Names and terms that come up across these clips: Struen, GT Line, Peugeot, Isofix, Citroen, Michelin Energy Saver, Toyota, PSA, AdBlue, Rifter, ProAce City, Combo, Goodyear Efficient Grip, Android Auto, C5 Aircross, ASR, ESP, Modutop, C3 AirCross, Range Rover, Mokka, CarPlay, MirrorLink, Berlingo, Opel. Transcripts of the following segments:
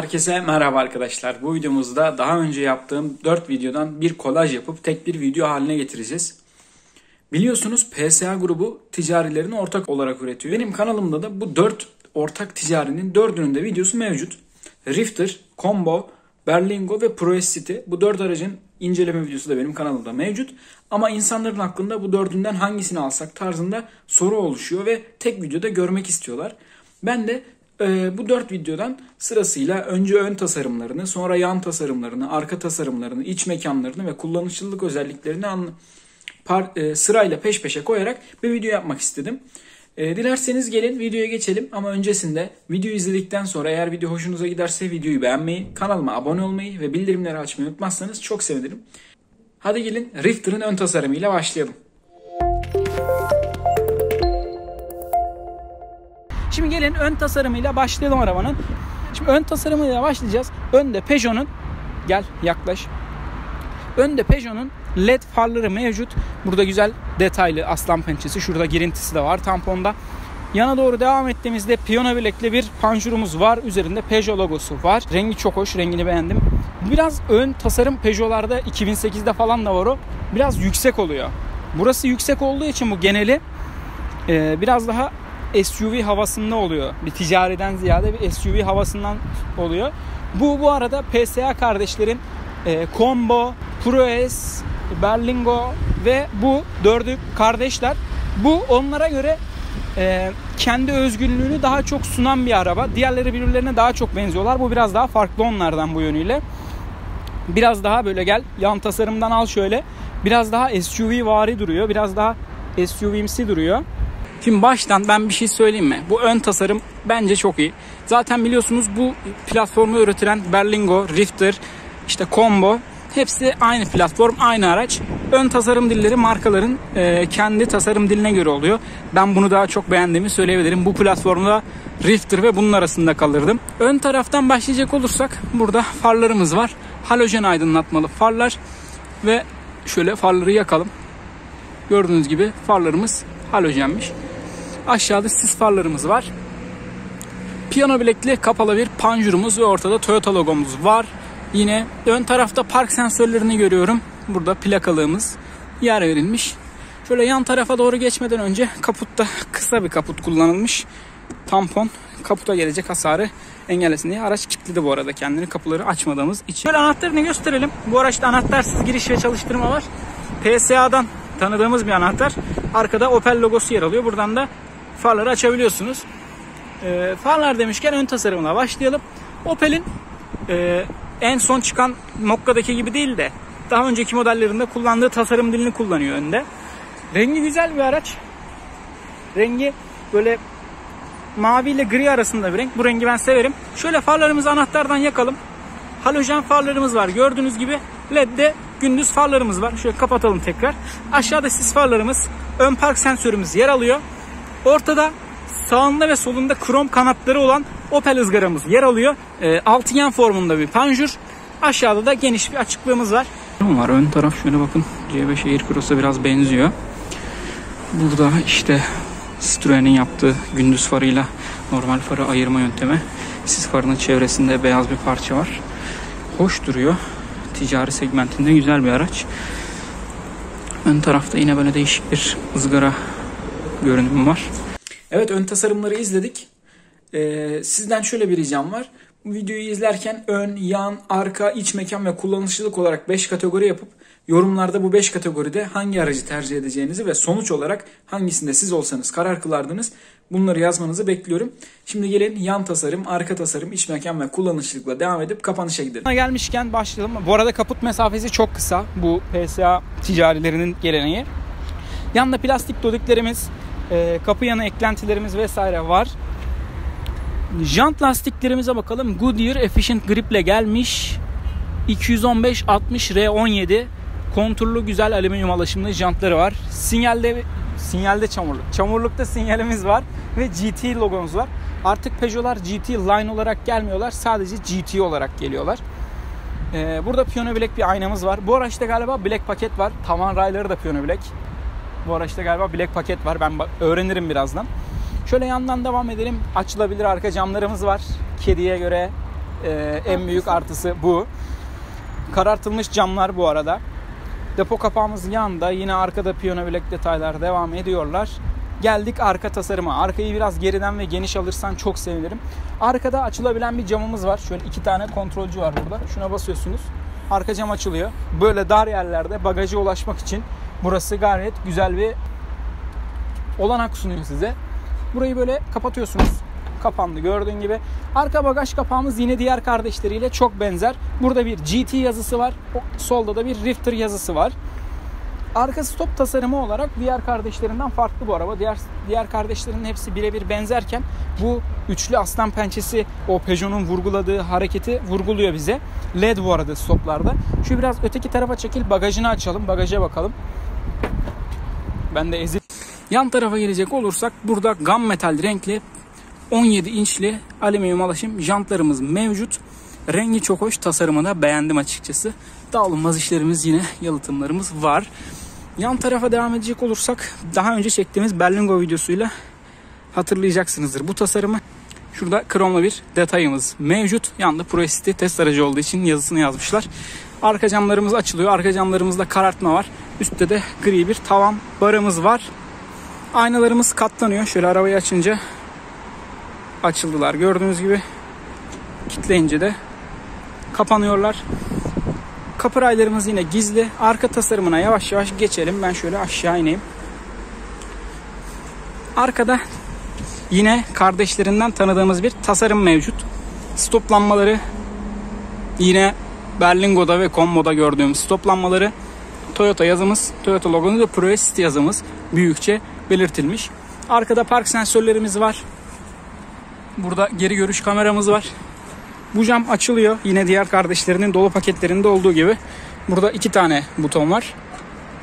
Herkese merhaba arkadaşlar. Bu videomuzda daha önce yaptığım 4 videodan bir kolaj yapıp tek bir video haline getireceğiz. Biliyorsunuz PSA grubu ticarilerini ortak olarak üretiyor. Benim kanalımda da bu 4 ortak ticarinin 4'ünün de videosu mevcut. Rifter, Combo, Berlingo ve ProAce City, bu 4 aracın inceleme videosu da benim kanalımda mevcut. Ama insanların aklında bu 4'ünden hangisini alsak tarzında soru oluşuyor ve tek videoda görmek istiyorlar. Ben de bu 4 videodan sırasıyla önce ön tasarımlarını, sonra yan tasarımlarını, arka tasarımlarını, iç mekanlarını ve kullanışlılık özelliklerini sırayla peş peşe koyarak bir video yapmak istedim. Dilerseniz gelin videoya geçelim ama öncesinde videoyu izledikten sonra eğer video hoşunuza giderse videoyu beğenmeyi, kanalıma abone olmayı ve bildirimleri açmayı unutmazsanız çok sevinirim. Hadi gelin Rifter'ın ön tasarımıyla başlayalım. Şimdi gelin ön tasarımıyla başlayalım arabanın. Şimdi ön tasarımıyla başlayacağız. Önde Peugeot'un, gel yaklaş. Önde Peugeot'un LED farları mevcut. Burada güzel detaylı aslan pençesi. Şurada girintisi de var tamponda. Yana doğru devam ettiğimizde piyano bilekli bir panjurumuz var. Üzerinde Peugeot logosu var. Rengi çok hoş. Rengini beğendim. Biraz ön tasarım Peugeot'larda 2008'de falan da var o. Biraz yüksek oluyor. Burası yüksek olduğu için bu geneli biraz daha SUV havasında oluyor. Bir ticariden ziyade bir SUV havasından oluyor. Bu arada PSA kardeşlerin Combo, ProAce, Berlingo ve bu 4'ü kardeşler. Bu onlara göre kendi özgünlüğünü daha çok sunan bir araba. Diğerleri birbirlerine daha çok benziyorlar. Bu biraz daha farklı onlardan bu yönüyle. Biraz daha böyle gel yan tasarımdan al şöyle. Biraz daha SUV vari duruyor. Biraz daha SUV'msi duruyor. Şimdi baştan ben bir şey söyleyeyim mi? Bu ön tasarım bence çok iyi. Zaten biliyorsunuz bu platformu üretilen Berlingo, Rifter, işte Combo hepsi aynı platform, aynı araç. Ön tasarım dilleri markaların kendi tasarım diline göre oluyor. Ben bunu daha çok beğendiğimi söyleyebilirim. Bu platformda Rifter ve bunun arasında kalırdım. Ön taraftan başlayacak olursak burada farlarımız var. Halojen aydınlatmalı farlar ve şöyle farları yakalım. Gördüğünüz gibi farlarımız halojenmiş. Aşağıda sis farlarımız var. Piyano bilekli kapalı bir panjurumuz ve ortada Toyota logomuz var. Yine ön tarafta park sensörlerini görüyorum. Burada plakalığımız yer verilmiş. Şöyle yan tarafa doğru geçmeden önce kaputta kısa bir kaput kullanılmış. Tampon kaputa gelecek hasarı engellesin diye. Araç kilitledi bu arada kendini, kapıları açmadığımız için. Şöyle anahtarını gösterelim. Bu araçta anahtarsız giriş ve çalıştırma var. PSA'dan tanıdığımız bir anahtar. Arkada Opel logosu yer alıyor. Buradan da farları açabiliyorsunuz. Farlar demişken ön tasarımına başlayalım. Opel'in en son çıkan Mokka'daki gibi değil de daha önceki modellerinde kullandığı tasarım dilini kullanıyor önde. Rengi güzel bir araç. Rengi böyle mavi ile gri arasında bir renk. Bu rengi ben severim. Şöyle farlarımızı anahtardan yakalım. Halojen farlarımız var. Gördüğünüz gibi LED'de gündüz farlarımız var. Şöyle kapatalım tekrar. Aşağıda sis farlarımız, ön park sensörümüz yer alıyor. Ortada sağında ve solunda krom kanatları olan Opel ızgaramız yer alıyor. Altıgen formunda bir panjur. Aşağıda da geniş bir açıklığımız var. Ön taraf şöyle bakın. C5 Aircross'a biraz benziyor. Burada işte Struen'in yaptığı gündüz farıyla normal farı ayırma yöntemi. Sis farının çevresinde beyaz bir parça var. Hoş duruyor. Ticari segmentinde güzel bir araç. Ön tarafta yine böyle değişik bir ızgara görünümü var. Evet, ön tasarımları izledik. Sizden şöyle bir ricam var. Bu videoyu izlerken ön, yan, arka, iç mekan ve kullanışlılık olarak 5 kategori yapıp yorumlarda bu 5 kategoride hangi aracı tercih edeceğinizi ve sonuç olarak hangisinde siz olsanız karar kılardınız, bunları yazmanızı bekliyorum. Şimdi gelin yan tasarım, arka tasarım, iç mekan ve kullanışlılıkla devam edip kapanışa gidelim. Gelmişken başlayalım. Bu arada kaput mesafesi çok kısa. Bu PSA ticarilerinin geleneği. Yanında plastik dodiklerimiz, kapı yanı eklentilerimiz vesaire var. Jant lastiklerimize bakalım. Goodyear Efficient Grip ile gelmiş. 215-60R17 konturlu güzel alüminyum alaşımlı jantları var. Sinyalde çamurluk. Çamurlukta sinyalimiz var ve GT logomuz var. Artık Peugeot'lar GT Line olarak gelmiyorlar. Sadece GT olarak geliyorlar. Burada piyano bilek bir aynamız var. Bu araçta galiba bilek paket var. Tavan rayları da piyano bilek. Bu araçta galiba bilek paket var. Ben öğrenirim birazdan. Şöyle yandan devam edelim. Açılabilir arka camlarımız var. Kediye göre en büyük artısı bu. Karartılmış camlar bu arada. Depo kapağımızın yanında yine arkada piyano bilek detaylar devam ediyorlar. Geldik arka tasarıma. Arkayı biraz geriden ve geniş alırsan çok sevinirim. Arkada açılabilen bir camımız var. Şöyle iki tane kontrolcü var burada. Şuna basıyorsunuz. Arka cam açılıyor. Böyle dar yerlerde bagaja ulaşmak için burası gayet güzel bir olanak sunuyor size. Burayı böyle kapatıyorsunuz. Kapandı gördüğün gibi. Arka bagaj kapağımız yine diğer kardeşleriyle çok benzer. Burada bir GT yazısı var. Solda da bir Rifter yazısı var. Arka stop tasarımı olarak diğer kardeşlerinden farklı bu araba. Diğer kardeşlerinin hepsi birebir benzerken bu üçlü aslan pençesi o Peugeot'un vurguladığı hareketi vurguluyor bize. LED bu arada stoplarda. Şu biraz öteki tarafa çekil, bagajını açalım. Bagaja bakalım. Ben de yan tarafa gelecek olursak burada gunmetal renkli 17 inçli alüminyum alaşım jantlarımız mevcut. Rengi çok hoş, tasarımı da beğendim açıkçası. Dağılınmaz işlerimiz yine yalıtımlarımız var. Yan tarafa devam edecek olursak daha önce çektiğimiz Berlingo videosuyla hatırlayacaksınızdır bu tasarımı. Şurada kromlu bir detayımız mevcut. Yanında ProAce City test aracı olduğu için yazısını yazmışlar. Arka camlarımız açılıyor. Arka camlarımızda karartma var. Üstte de gri bir tavan barımız var. Aynalarımız katlanıyor. Şöyle arabayı açınca açıldılar. Gördüğünüz gibi kilitleyince de kapanıyorlar. Kapı raylarımız yine gizli. Arka tasarımına yavaş yavaş geçelim. Ben şöyle aşağı ineyim. Arkada yine kardeşlerinden tanıdığımız bir tasarım mevcut. Stop lambaları yine Berlingo'da ve Combo'da gördüğümüz stop lambaları. Toyota yazımız, Toyota logonu da ProAce City yazımız büyükçe belirtilmiş. Arkada park sensörlerimiz var. Burada geri görüş kameramız var. Bu cam açılıyor. Yine diğer kardeşlerinin dolu paketlerinde olduğu gibi. Burada iki tane buton var.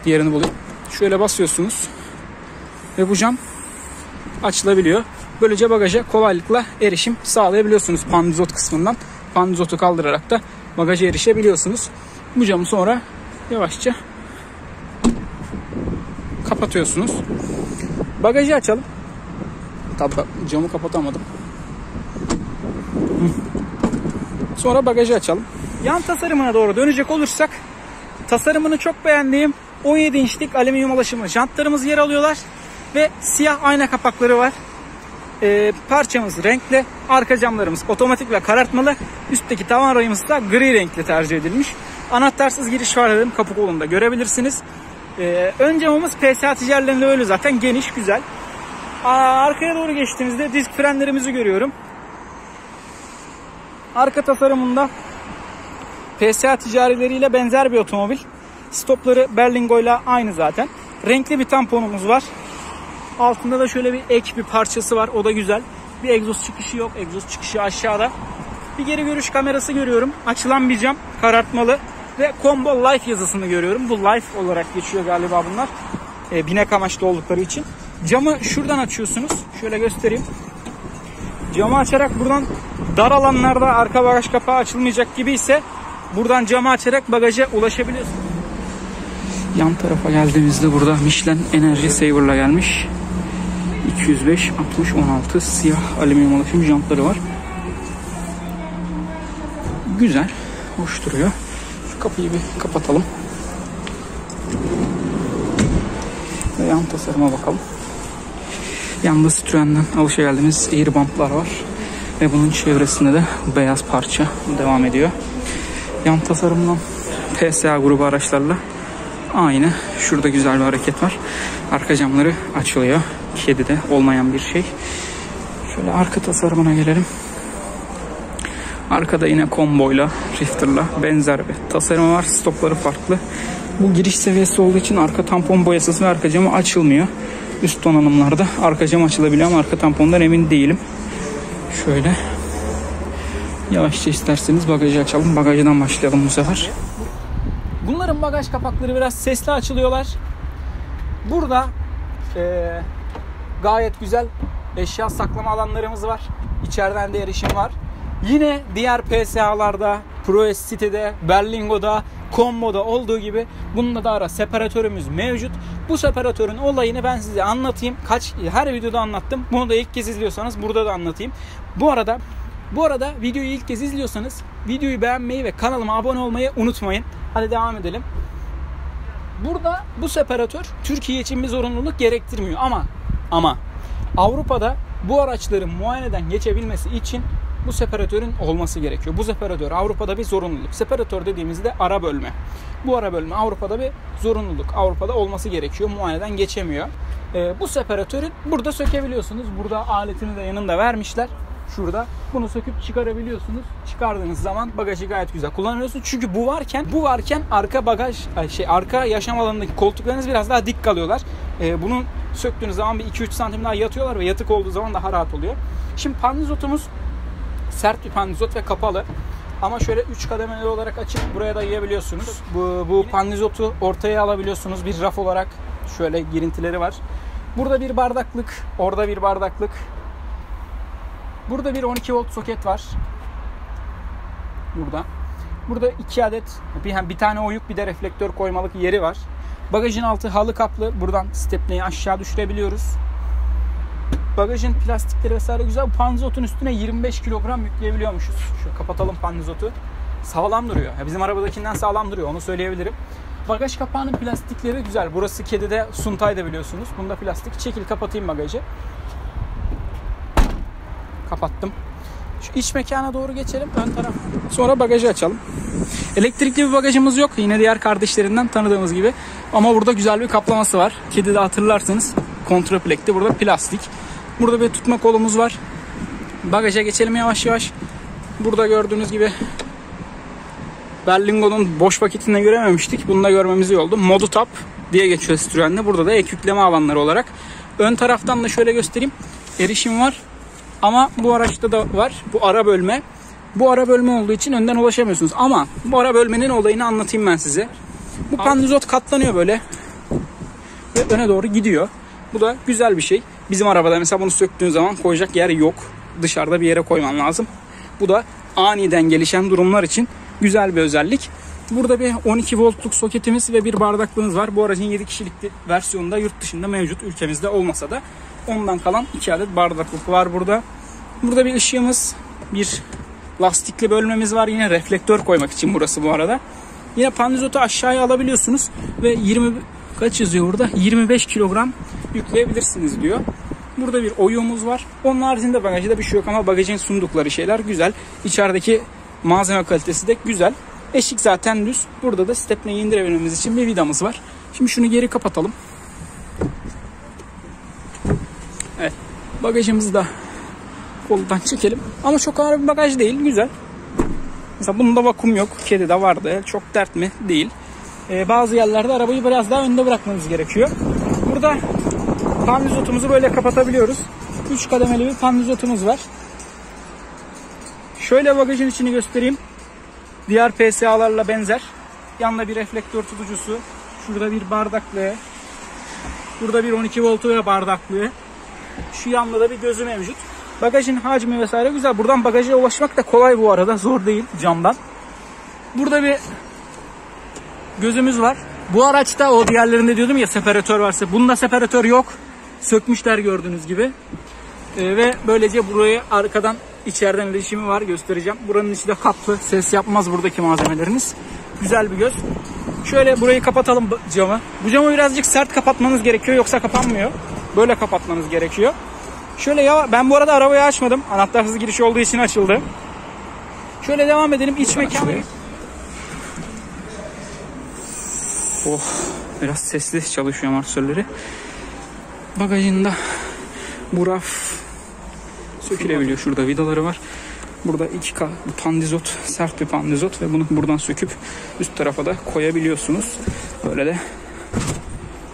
Diğerini bulayım. Şöyle basıyorsunuz. Ve bu cam açılabiliyor. Böylece bagaja kolaylıkla erişim sağlayabiliyorsunuz pandizot kısmından. Pandizotu kaldırarak da bagaja erişebiliyorsunuz. Bu camı sonra yavaşça kapatıyorsunuz. Bagajı açalım. Tabii camı kapatamadım. Sonra bagajı açalım. Yan tasarımına doğru dönecek olursak tasarımını çok beğendiğim 17 inçlik alüminyum alaşımlı jantlarımız yer alıyorlar. Ve siyah ayna kapakları var. Parçamız renkli. Arka camlarımız otomatik ve karartmalı. Üstteki tavan rayımız da gri renkli tercih edilmiş. Anahtarsız giriş var dedim. Kapı kolunda görebilirsiniz. Ön camımız PSA ticaretlerinde öyle zaten. Geniş, güzel. Arkaya doğru geçtiğimizde disk frenlerimizi görüyorum. Arka tasarımında PSA ticarileriyle benzer bir otomobil. Stopları Berlingo ile aynı zaten. Renkli bir tamponumuz var. Altında da şöyle bir ek bir parçası var. O da güzel. Bir egzoz çıkışı yok. Egzoz çıkışı aşağıda. Bir geri görüş kamerası görüyorum. Açılan bir cam. Karartmalı. Ve Combo Life yazısını görüyorum. Bu Life olarak geçiyor galiba bunlar. Binek amaçlı oldukları için. Camı şuradan açıyorsunuz. Şöyle göstereyim. Camı açarak buradan dar alanlarda arka bagaj kapağı açılmayacak gibi ise buradan camı açarak bagaja ulaşabiliyorsunuz. Yan tarafa geldiğimizde burada Michelin Energy Saver'la gelmiş. 205, 60, 16 siyah alüminyum alaşım jantları var. Güzel, hoş duruyor. Şu kapıyı bir kapatalım. Ve yan tasarıma bakalım. Yanında Struen'den alışageldiğimiz air bumplar var. Ve bunun çevresinde de beyaz parça devam ediyor. Yan tasarımdan PSA grubu araçlarla aynı. Şurada güzel bir hareket var. Arka camları açılıyor. Kedide olmayan bir şey. Şöyle arka tasarımına gelelim. Arkada yine Combo'yla, Rifter'la benzer bir tasarım var. Stopları farklı. Bu giriş seviyesi olduğu için arka tampon boyasası ve arka camı açılmıyor. Üst donanımlarda arka cam açılabiliyor ama arka tampondan emin değilim. Şöyle yavaşça isterseniz bagajı açalım. Bagajdan başlayalım bu sefer. Bunların bagaj kapakları biraz sesli açılıyorlar. Burada gayet güzel eşya saklama alanlarımız var. İçeriden de erişim var. Yine diğer PSA'larda, ProAce City'de, Berlingo'da, Combo'da olduğu gibi bununla da ara separatörümüz mevcut. Bu separatörün olayını ben size anlatayım. Her videoda anlattım. Bunu da ilk kez izliyorsanız burada da anlatayım. Bu arada Bu arada videoyu ilk kez izliyorsanız videoyu beğenmeyi ve kanalıma abone olmayı unutmayın. Hadi devam edelim. Burada bu separatör Türkiye için bir zorunluluk gerektirmiyor ama Avrupa'da bu araçların muayeneden geçebilmesi için bu separatörün olması gerekiyor. Bu separatör Avrupa'da bir zorunluluk. Separatör dediğimizde ara bölme. Bu ara bölme Avrupa'da bir zorunluluk. Avrupa'da olması gerekiyor. Muayeneden geçemiyor. Bu separatörü burada sökebiliyorsunuz. Burada aletini de yanında vermişler. Şurada. Bunu söküp çıkarabiliyorsunuz. Çıkardığınız zaman bagajı gayet güzel kullanıyorsunuz. Çünkü bu varken arka bagaj, arka yaşam alanındaki koltuklarınız biraz daha dik kalıyorlar. Bunu söktüğünüz zaman bir 2-3 santim daha yatıyorlar ve yatık olduğu zaman daha rahat oluyor. Şimdi pandizotumuz sert bir pandizot ve kapalı. Ama şöyle 3 kademeli olarak açıp buraya da yiyebiliyorsunuz. Bu pandizotu ortaya alabiliyorsunuz. Bir raf olarak şöyle girintileri var. Burada bir bardaklık, orada bir bardaklık. Burada bir 12 volt soket var. Burada. Burada 2 adet, bir tane oyuk, bir de reflektör koymalık yeri var. Bagajın altı halı kaplı. Buradan stepneyi aşağı düşürebiliyoruz. Bagajın plastikleri vesaire güzel. Pandizotun üstüne 25 kilogram yükleyebiliyormuşuz. Şöyle kapatalım pandizotu. Sağlam duruyor. Bizim arabadakinden sağlam duruyor. Onu söyleyebilirim. Bagaj kapağının plastikleri güzel. Burası kedide, Suntay'da biliyorsunuz. Bunda plastik. Çekil, kapatayım bagajı. Kapattım. Şu iç mekana doğru geçelim. Ön taraf. Sonra bagajı açalım. Elektrikli bir bagajımız yok. Yine diğer kardeşlerinden tanıdığımız gibi. Ama burada güzel bir kaplaması var. Kedide hatırlarsınız. Kontraplekti. Burada plastik. Burada bir tutma kolumuz var. Bagaja geçelim yavaş yavaş. Burada gördüğünüz gibi Berlingo'nun boş vakitinde görememiştik. Bunu da görmemiz iyi oldu. Modutop diye geçiyor Struen'de. Burada da ek yükleme alanları olarak. Ön taraftan da şöyle göstereyim. Erişim var. Ama bu araçta da var. Bu ara bölme. Bu ara bölme olduğu için önden ulaşamıyorsunuz. Ama bu ara bölmenin olayını anlatayım ben size. Bu pandizot katlanıyor böyle. Ve öne doğru gidiyor. Bu da güzel bir şey. Bizim arabada mesela bunu söktüğün zaman koyacak yer yok. Dışarıda bir yere koyman lazım. Bu da aniden gelişen durumlar için güzel bir özellik. Burada bir 12 voltluk soketimiz ve bir bardaklığımız var. Bu aracın 7 kişilik versiyonunda yurt dışında mevcut. Ülkemizde olmasa da ondan kalan 2 adet bardaklık var burada. Burada bir ışığımız, bir lastikli bölmemiz var. Yine reflektör koymak için burası bu arada. Yine pandizotu aşağıya alabiliyorsunuz ve 20 yazıyor burada? 25 kilogram yükleyebilirsiniz diyor. Burada bir oyuğumuz var. Onun haricinde bagajda bir şey yok ama bagajın sundukları şeyler güzel. İçerideki malzeme kalitesi de güzel. Eşik zaten düz. Burada da stepneyi indirebilmemiz için bir vidamız var. Şimdi şunu geri kapatalım. Evet. Bagajımızı da koldan çekelim. Ama çok ağır bir bagaj değil. Güzel. Mesela bunda vakum yok. Kedi de vardı. Çok dert mi? Değil. Bazı yerlerde arabayı biraz daha önde bırakmanız gerekiyor. Burada pandizotumuzu böyle kapatabiliyoruz. 3 kademeli bir pandizotumuz var. Şöyle bagajın içini göstereyim. Diğer PSA'larla benzer. Yanında bir reflektör tutucusu. Şurada bir bardaklığı. Burada bir 12 voltu ve bardaklığı. Şu yanda da bir gözü mevcut. Bagajın hacmi vesaire güzel. Buradan bagaja ulaşmak da kolay bu arada. Zor değil camdan. Burada bir gözümüz var. Bu araçta o diğerlerinde diyordum ya separatör varsa. Bunda separatör yok. Sökmüşler gördüğünüz gibi. Ve böylece buraya arkadan içeriden iletişimi var. Göstereceğim. Buranın içi de kaplı. Ses yapmaz buradaki malzemeleriniz. Güzel bir göz. Şöyle burayı kapatalım camı. Bu camı birazcık sert kapatmanız gerekiyor. Yoksa kapanmıyor. Böyle kapatmanız gerekiyor. Şöyle ya ben bu arada arabayı açmadım. Anahtarsız giriş olduğu için açıldı. Şöyle devam edelim. İç mekanı. Oh, biraz sesli çalışıyor amortisörleri. Bagajında bu raf sökülebiliyor. Şurada vidaları var. Burada 2K pandizot, sert bir pandizot ve bunu buradan söküp üst tarafa da koyabiliyorsunuz. Böyle de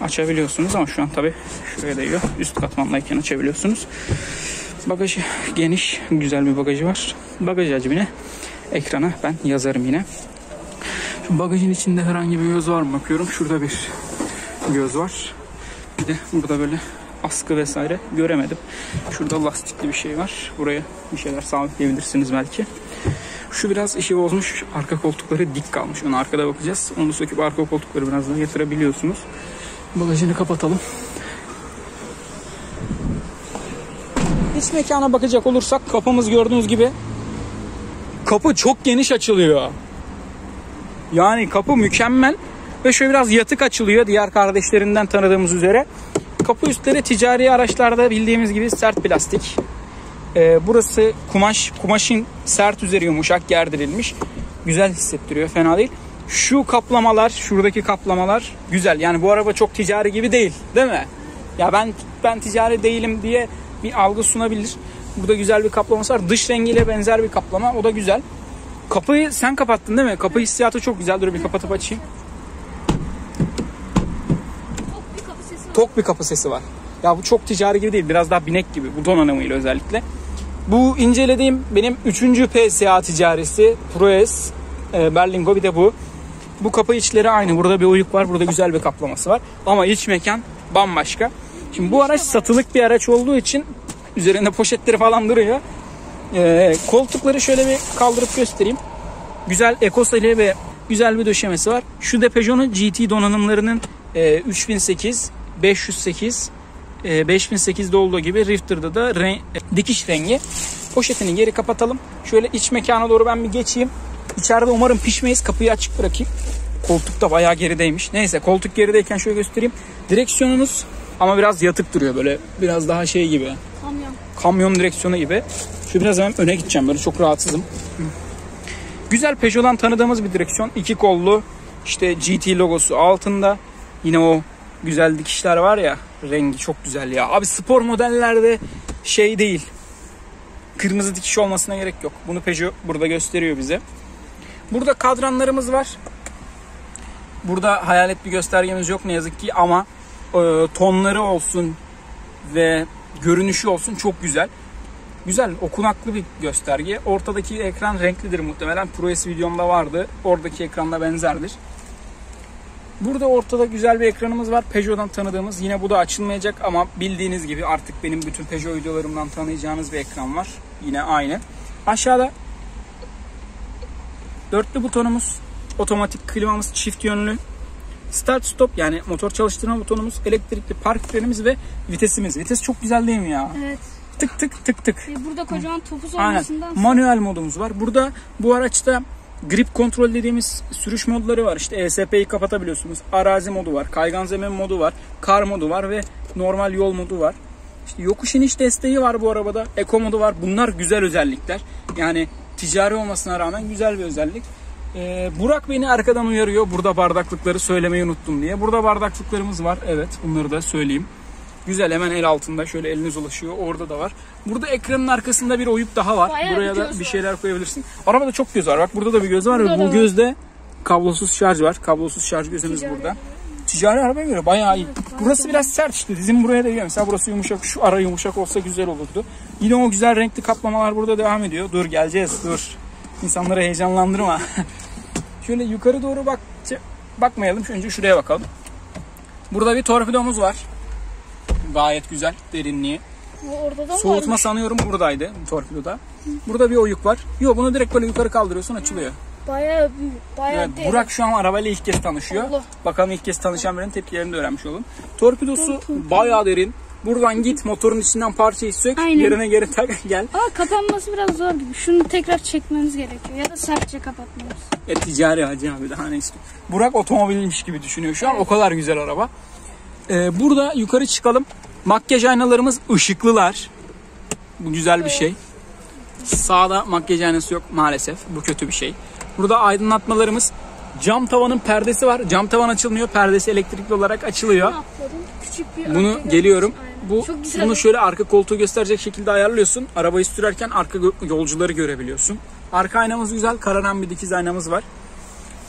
açabiliyorsunuz ama şu an tabii şuraya değiyor. Üst katmanlayken açabiliyorsunuz. Bagajı geniş, güzel bir bagajı var. Bagaj hacmine ekrana ben yazarım yine. Şu bagajın içinde herhangi bir göz var mı bakıyorum. Şurada bir göz var. Bir de burada böyle askı vesaire göremedim. Şurada lastikli bir şey var. Buraya bir şeyler sabitleyebilirsiniz belki. Şu biraz işi bozmuş. Arka koltukları dik kalmış. Ona arkada bakacağız. Onu söküp arka koltukları biraz daha getirebiliyorsunuz. Bagajını kapatalım. İç mekana bakacak olursak kapımız gördüğünüz gibi kapı çok geniş açılıyor. Yani kapı mükemmel ve şöyle biraz yatık açılıyor diğer kardeşlerinden tanıdığımız üzere. Kapı üstleri ticari araçlarda bildiğimiz gibi sert plastik. Burası kumaş. Kumaşın sert üzeri yumuşak gerdirilmiş. Güzel hissettiriyor, fena değil. Şu kaplamalar, şuradaki kaplamalar güzel. Yani bu araba çok ticari gibi değil, değil mi? Ya ben ticari değilim diye bir algı sunabilir. Burada güzel bir kaplaması var. Dış rengiyle benzer bir kaplama. O da güzel. Kapıyı sen kapattın değil mi? Kapı hissiyatı çok güzel. Dur bir kapatıp açayım. Tok bir kapı sesi var. Ya bu çok ticari gibi değil. Biraz daha binek gibi. Bu donanımıyla özellikle. Bu incelediğim benim 3. PSA ticarisi. ProAce Berlingo, bir de bu. Bu kapı içleri aynı. Burada bir oyuk var. Burada güzel bir kaplaması var. Ama iç mekan bambaşka. Şimdi bu araç satılık bir araç olduğu için üzerinde poşetleri falan duruyor. Koltukları şöyle bir kaldırıp göstereyim. Güzel ekoseli ve güzel bir döşemesi var. Şu da Peugeot'un GT donanımlarının 3008, 508, 5008'de olduğu gibi Rifter'da da dikiş rengi. Poşetini geri kapatalım. Şöyle iç mekana doğru ben bir geçeyim. İçeride umarım pişmeyiz. Kapıyı açık bırakayım. Koltuk da bayağı gerideymiş. Neyse, koltuk gerideyken şöyle göstereyim. Direksiyonunuz ama biraz yatık duruyor böyle. Biraz daha şey gibi. Kamyon direksiyonu gibi. Şu biraz hemen öne gideceğim. Böyle çok rahatsızım. Güzel, Peugeot'dan tanıdığımız bir direksiyon. 2 kollu. İşte GT logosu altında. Yine o güzel dikişler var ya. Rengi çok güzel ya. Abi spor modellerde şey değil. Kırmızı dikiş olmasına gerek yok. Bunu Peugeot burada gösteriyor bize. Burada kadranlarımız var. Burada hayalet bir göstergemiz yok ne yazık ki ama tonları olsun ve görünüşü olsun çok güzel. Güzel, okunaklı bir gösterge. Ortadaki ekran renklidir muhtemelen. ProAce videomda vardı. Oradaki ekranla benzerdir. Burada ortada güzel bir ekranımız var. Peugeot'dan tanıdığımız. Yine bu da açılmayacak ama bildiğiniz gibi artık benim bütün Peugeot videolarımdan tanıyacağınız bir ekran var. Yine aynı. Aşağıda dörtlü butonumuz, otomatik klimamız çift yönlü, start stop yani motor çalıştırma butonumuz, elektrikli park frenimiz ve vitesimiz. Vites çok güzel değil mi ya? Evet. Tık tık tık tık. Burada kocaman topuz olmasından. Aynen. Manuel modumuz var. Burada bu araçta grip kontrol dediğimiz sürüş modları var. İşte ESP'yi kapatabiliyorsunuz. Arazi modu var. Kaygan zemin modu var. Kar modu var ve normal yol modu var. İşte yokuş iniş desteği var bu arabada. Eko modu var. Bunlar güzel özellikler. Yani ticari olmasına rağmen güzel bir özellik. Burak beni arkadan uyarıyor. Burada bardaklıkları söylemeyi unuttum diye. Burada bardaklıklarımız var. Evet, bunları da söyleyeyim. Güzel, hemen el altında. Şöyle eliniz ulaşıyor. Orada da var. Burada ekranın arkasında bir oyup daha var. Bayağı buraya da bir şeyler koyabilirsin. Arabada çok göz var. Bak burada da bir göz var. Burada bu gözde kablosuz şarj var. Kablosuz şarj gözümüz ticari burada. Ticari arabaya göre bayağı iyi. Evet, burası biraz sert işte. Dizim buraya değiyor. Mesela burası yumuşak. Şu ara yumuşak olsa güzel olurdu. Yine o güzel renkli kaplamalar burada devam ediyor. Dur, geleceğiz. Dur. İnsanları heyecanlandırma. Şöyle yukarı doğru bakmayalım. Önce şuraya bakalım. Burada bir torpidomuz var. Gayet güzel derinliği. Soğutma varmış sanıyorum buradaydı torpidoda. Burada bir oyuk var. Yok, bunu direkt böyle yukarı kaldırıyorsun, açılıyor. Bayağı büyük. Bayağı evet, Burak şu an arabayla ilk kez tanışıyor. Allah. Bakalım ilk kez tanışan birinin tepkilerini de öğrenmiş olalım. Torpidosu bayağı derin. Buradan git, motorun içinden parçayı sök, aynen, yerine geri tak, gel. Ama kapanması biraz zor gibi. Şunu tekrar çekmeniz gerekiyor ya da sertçe kapatmıyoruz. Ticari hacı abi, daha ne istiyor. Burak otomobilmiş gibi düşünüyor şu an, evet, o kadar güzel araba. Burada yukarı çıkalım. Makyaj aynalarımız ışıklılar. Bu güzel bir şey. Sağda makyaj aynası yok maalesef. Bu kötü bir şey. Burada aydınlatmalarımız. Cam tavanın perdesi var. Cam tavan açılmıyor. Perdesi elektrikli olarak açılıyor. Bunu geliyorum. Bunu şöyle arka koltuğu gösterecek şekilde ayarlıyorsun. Arabayı sürerken arka yolcuları görebiliyorsun. Arka aynamız güzel. Kararan bir dikiz aynamız var.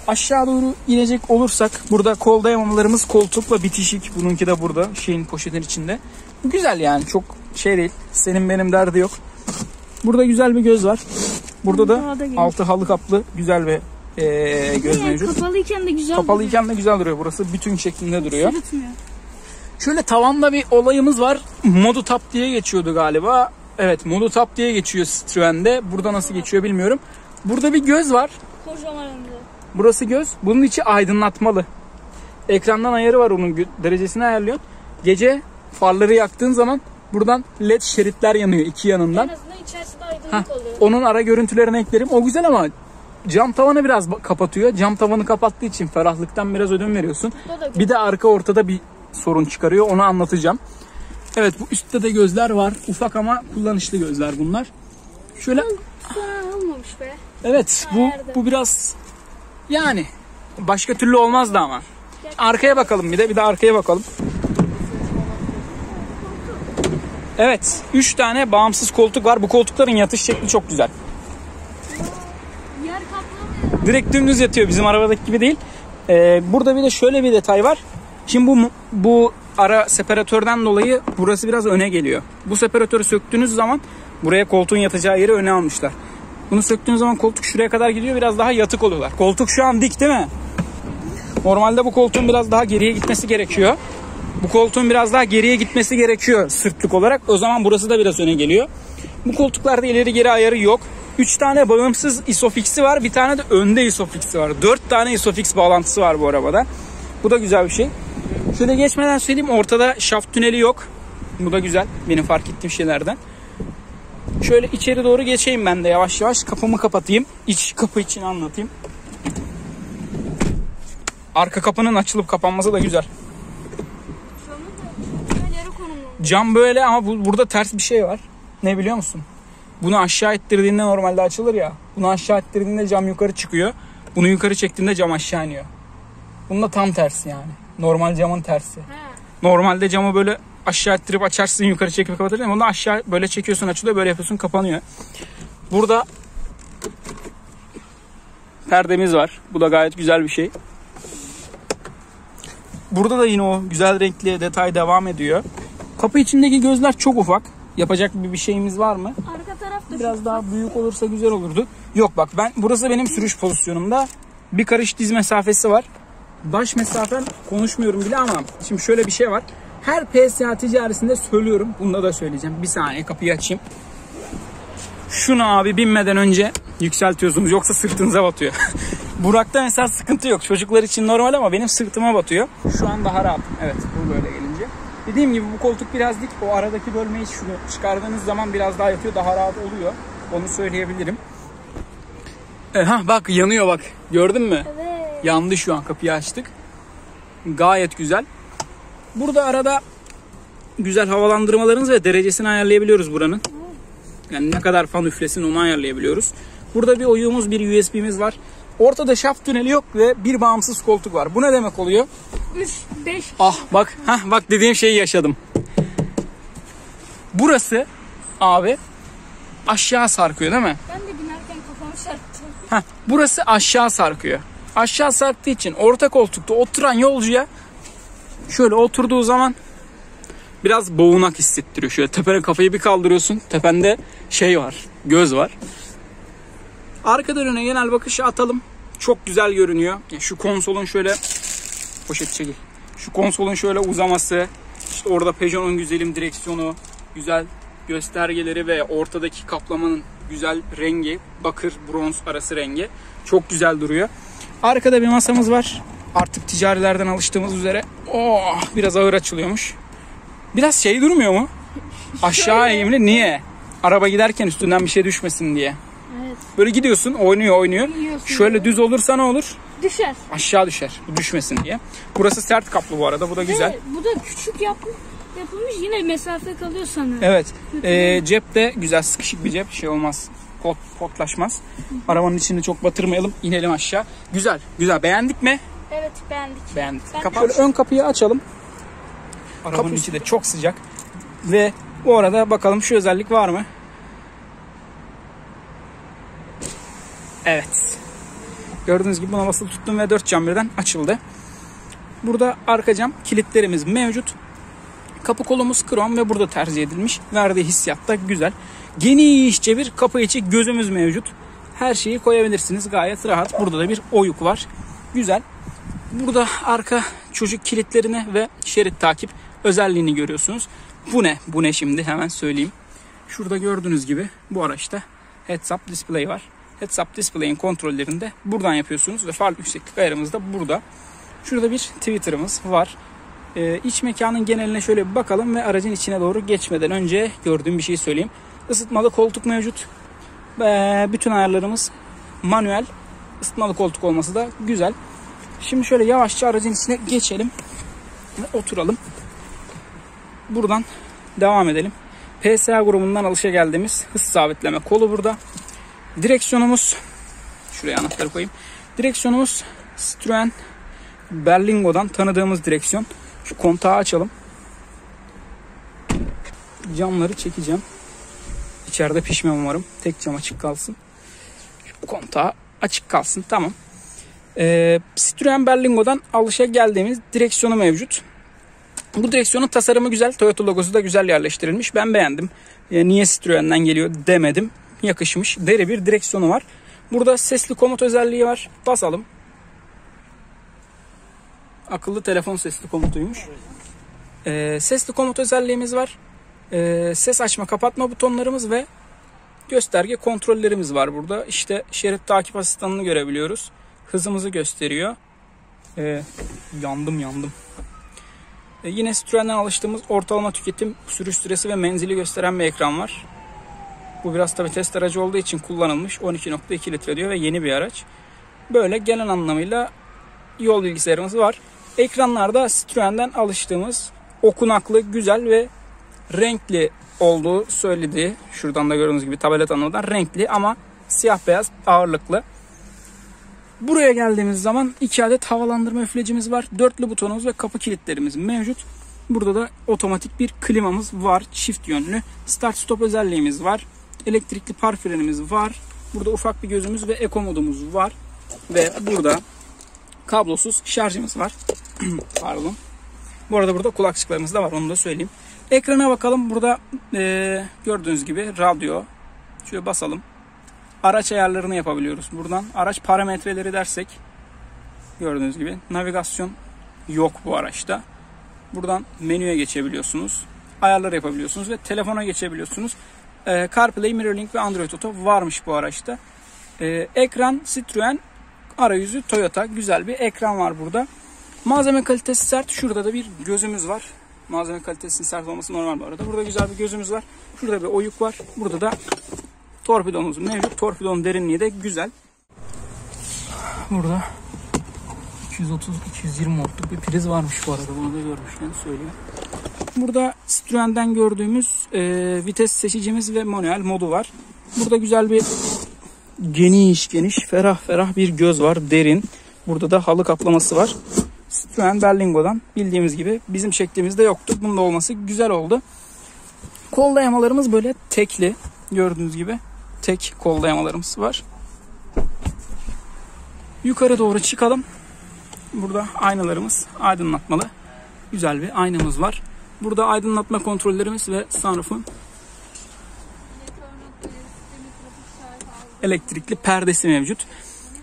Aşağı doğru inecek olursak burada kol dayamalarımız koltukla bitişik. Bununki de burada. Şeyin, poşetin içinde. Bu güzel yani. Çok şey değil. Senin benim derdi yok. Burada güzel bir göz var. Burada da altı halı kaplı güzel bir göz mevcut. Kapalıyken de güzel duruyor. Burası bütün şeklinde duruyor. Sırıtmıyor. Şöyle tavanda bir olayımız var. Modutop diye geçiyordu galiba. Evet, Modutop diye geçiyor Struen'de. Burada nasıl geçiyor bilmiyorum. Burada bir göz var. Kocaman. Burası göz. Bunun içi aydınlatmalı. Ekrandan ayarı var, onun derecesini ayarlıyor. Gece farları yaktığın zaman buradan led şeritler yanıyor iki yanından. En azından içerisi daha Heh, onun ara görüntülerine eklerim. O güzel ama cam tavanı biraz kapatıyor. Cam tavanı kapattığı için ferahlıktan biraz ödün veriyorsun. Bir de arka ortada bir sorun çıkarıyor. Onu anlatacağım. Evet, bu üstte de gözler var. Ufak ama kullanışlı gözler bunlar. Şöyle... olmamış be. Evet, bu biraz yani başka türlü olmazdı ama. Arkaya bakalım bir de arkaya bakalım. Evet, 3 tane bağımsız koltuk var. Bu koltukların yatış şekli çok güzel. Direkt dümdüz yatıyor, bizim arabadaki gibi değil. Burada bir de şöyle bir detay var. Şimdi bu ara separatörden dolayı burası biraz öne geliyor. Bu separatörü söktüğünüz zaman buraya koltuğun yatacağı yeri öne almışlar. Bunu söktüğünüz zaman koltuk şuraya kadar gidiyor, biraz daha yatık oluyorlar. Koltuk şu an dik değil mi? Normalde bu koltuğun biraz daha geriye gitmesi gerekiyor. Bu koltuğun biraz daha geriye gitmesi gerekiyor sırtlık olarak. O zaman burası da biraz öne geliyor. Bu koltuklarda ileri geri ayarı yok. 3 tane bağımsız isofix'i var. Bir tane de önde isofix'i var. 4 tane isofix bağlantısı var bu arabada. Bu da güzel bir şey. Şöyle geçmeden söyleyeyim, ortada şaft tüneli yok. Bu da güzel. Benim fark ettiğim şeylerden. Şöyle içeri doğru geçeyim ben de yavaş yavaş. Kapımı kapatayım. İç kapı için anlatayım. Arka kapının açılıp kapanması da güzel. Cam böyle ama burada ters bir şey var. Ne biliyor musun? Bunu aşağı ettirdiğinde normalde açılır ya. Bunu aşağı ettirdiğinde cam yukarı çıkıyor. Bunu yukarı çektiğinde cam aşağı iniyor. Bunun da tam tersi yani. Normal camın tersi. Ha. Normalde camı böyle aşağı ettirip açarsın, yukarı çekip kapatırsın. Bunu aşağı böyle çekiyorsun, açılıyor, böyle yapıyorsun, kapanıyor. Burada perdemiz var. Bu da gayet güzel bir şey. Burada da yine o güzel renkli detay devam ediyor. Kapı içindeki gözler çok ufak. Yapacak bir şeyimiz var mı? Arka tarafta biraz daha büyük olursa güzel olurdu. Yok bak, burası benim sürüş pozisyonumda. Bir karış diz mesafesi var. Baş mesafem konuşmuyorum bile ama şimdi şöyle bir şey var. Her PSA ticarisinde söylüyorum. Bunda da söyleyeceğim. Bir saniye, kapıyı açayım. Şunu abi binmeden önce yükseltiyorsunuz. Yoksa sırtınıza batıyor. Burak'ta mesela sıkıntı yok. Çocuklar için normal ama benim sırtıma batıyor. Şu an daha rahat. Evet, bu böyle gelince. Dediğim gibi bu koltuk biraz dik. O aradaki bölmeyi şunu çıkardığınız zaman biraz daha yatıyor. Daha rahat oluyor. Onu söyleyebilirim. Bak yanıyor bak. Gördün mü? Evet. Yandı şu an, kapıyı açtık. Gayet güzel. Burada arada güzel havalandırmalarınız ve derecesini ayarlayabiliyoruz buranın. Yani ne kadar fan üflesin onu ayarlayabiliyoruz. Burada bir oyuğumuz, bir USB'miz var. Ortada şaft tüneli yok ve bir bağımsız koltuk var. Bu ne demek oluyor? 3-5. Ah bak, bak dediğim şeyi yaşadım. Burası abi aşağı sarkıyor değil mi? Ben de binerken kafamı çarptım. Burası aşağı sarkıyor. Aşağı sarktığı için orta koltukta oturan yolcuya şöyle oturduğu zaman biraz boğunak hissettiriyor. Şöyle tepene kafayı bir kaldırıyorsun. Tepende şey var, göz var. Arkadan öne genel bakışı atalım. Çok güzel görünüyor. Şu konsolun şöyle poşet çekil. Şu konsolun şöyle uzaması, işte orada Peugeot'un güzelim direksiyonu, güzel göstergeleri ve ortadaki kaplamanın güzel rengi, bakır bronz arası rengi çok güzel duruyor. Arkada bir masamız var. Artık ticarilerden alıştığımız üzere biraz ağır açılıyormuş. Biraz şey durmuyor mu? Aşağı eğimli. Niye? Araba giderken üstünden bir şey düşmesin diye. Böyle gidiyorsun, oynuyor. Şöyle düz olursa ne olur? Düşer. Aşağı düşer. Düşmesin diye. Burası sert kaplı bu arada. Bu da güzel. Bu da küçük yapılmış. Yine mesafe kalıyor sanırım. Evet. Cep de güzel, sıkışık bir cep. Şey olmaz. Potlaşmaz. Arabanın içini çok batırmayalım. İnelim aşağı. Güzel. Güzel. Beğendik mi? Evet, beğendik. Şöyle ön kapıyı açalım. Arabanın içi de çok sıcak. Ve bu arada bakalım şu özellik var mı? Evet. Gördüğünüz gibi buna basılı tuttum ve 4 cam birden açıldı. Burada arka cam kilitlerimiz mevcut. Kapı kolumuz krom ve burada tercih edilmiş. Verdiği hissiyat da güzel. Genişçe bir kapı içi gözümüz mevcut. Her şeyi koyabilirsiniz. Gayet rahat. Burada da bir oyuk var. Güzel. Burada arka çocuk kilitlerini ve şerit takip özelliğini görüyorsunuz. Bu ne? Bu ne şimdi? Hemen söyleyeyim. Şurada gördüğünüz gibi bu araçta heads-up display var. Heads-up display'in kontrollerini de buradan yapıyorsunuz ve far yükseklik ayarımız da burada. Şurada bir Twitter'ımız var. İç mekanın geneline şöyle bir bakalım ve aracın içine doğru geçmeden önce gördüğüm bir şeyi söyleyeyim. Isıtmalı koltuk mevcut. Bütün ayarlarımız manuel. Isıtmalı koltuk olması da güzel. Şimdi şöyle yavaşça aracın içine geçelim ve oturalım. Buradan devam edelim. PSA grubundan alışageldiğimiz hız sabitleme kolu burada. Direksiyonumuz, şuraya anahtarı koyayım. Direksiyonumuz Struen Berlingo'dan tanıdığımız direksiyon. Şu kontağı açalım. Camları çekeceğim. İçeride pişmem umarım. Tek cam açık kalsın. Şu kontağı açık kalsın. Tamam. Citroen Berlingo'dan alışageldiğimiz direksiyonu mevcut. Bu direksiyonun tasarımı güzel. Toyota logosu da güzel yerleştirilmiş. Ben beğendim. Niye Citroen'den geliyor demedim. Yakışmış. Deri bir direksiyonu var. Burada sesli komut özelliği var. Basalım. Akıllı telefon sesli komutuymuş. Sesli komut özelliğimiz var. Ses açma kapatma butonlarımız ve gösterge kontrollerimiz var burada. İşte şerit takip asistanını görebiliyoruz. Hızımızı gösteriyor. Yandım. Yine Citroen'den alıştığımız ortalama tüketim, sürüş süresi ve menzili gösteren bir ekran var. Bu biraz tabi test aracı olduğu için kullanılmış. 12.2 litre diyor ve yeni bir araç. Böyle genel anlamıyla yol bilgisayarımız var. Ekranlarda Citroen'den alıştığımız okunaklı, güzel ve renkli olduğu söylediği, şuradan da gördüğünüz gibi tabelat anlamından renkli ama siyah beyaz ağırlıklı. Buraya geldiğimiz zaman 2 adet havalandırma üflecimiz var. Dörtlü butonumuz ve kapı kilitlerimiz mevcut. Burada da otomatik bir klimamız var. Çift yönlü start stop özelliğimiz var. Elektrikli park frenimiz var. Burada ufak bir gözümüz ve eko modumuz var. Ve burada kablosuz şarjımız var. Pardon. Bu arada burada kulaklıklarımız da var, onu da söyleyeyim. Ekrana bakalım. Burada gördüğünüz gibi radyo. Şöyle basalım. Araç ayarlarını yapabiliyoruz buradan. Araç parametreleri dersek gördüğünüz gibi navigasyon yok bu araçta. Buradan menüye geçebiliyorsunuz. Ayarları yapabiliyorsunuz ve telefona geçebiliyorsunuz. CarPlay, MirrorLink ve Android Auto varmış bu araçta. Ekran Citroen, arayüzü Toyota. Güzel bir ekran var burada. Malzeme kalitesi sert. Şurada da bir gözümüz var. Malzeme kalitesinin sert olması normal bu arada. Burada güzel bir gözümüz var. Şurada bir oyuk var. Burada da torpidomuz mevcut. Torpidonun derinliği de güzel. Burada 230-220 voltluk bir priz varmış bu arada. Bunu da görmüşken söyleyeyim. Burada Citroen'den gördüğümüz vites seçicimiz ve manuel modu var. Burada güzel bir geniş ferah bir göz var. Derin. Burada da halı kaplaması var. Citroen Berlingo'dan bildiğimiz gibi bizim çektiğimizde yoktu. Bunda olması güzel oldu. Kol dayamalarımız böyle tekli. Gördüğünüz gibi tek kol dayamalarımız var. Yukarı doğru çıkalım. Burada aynalarımız aydınlatmalı. Güzel bir aynamız var. Burada aydınlatma kontrollerimiz ve sunroof'un elektrikli perdesi mevcut.